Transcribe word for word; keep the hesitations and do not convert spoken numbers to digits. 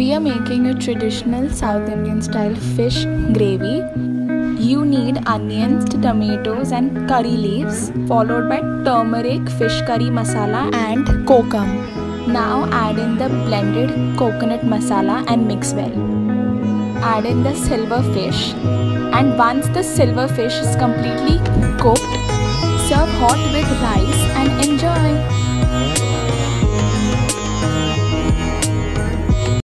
We are making a traditional South Indian style fish gravy. You need onions, tomatoes and curry leaves, followed by turmeric, fish curry masala and kokum. Now add in the blended coconut masala and mix well. Add in the silver fish, and once the silver fish is completely cooked, serve hot with rice.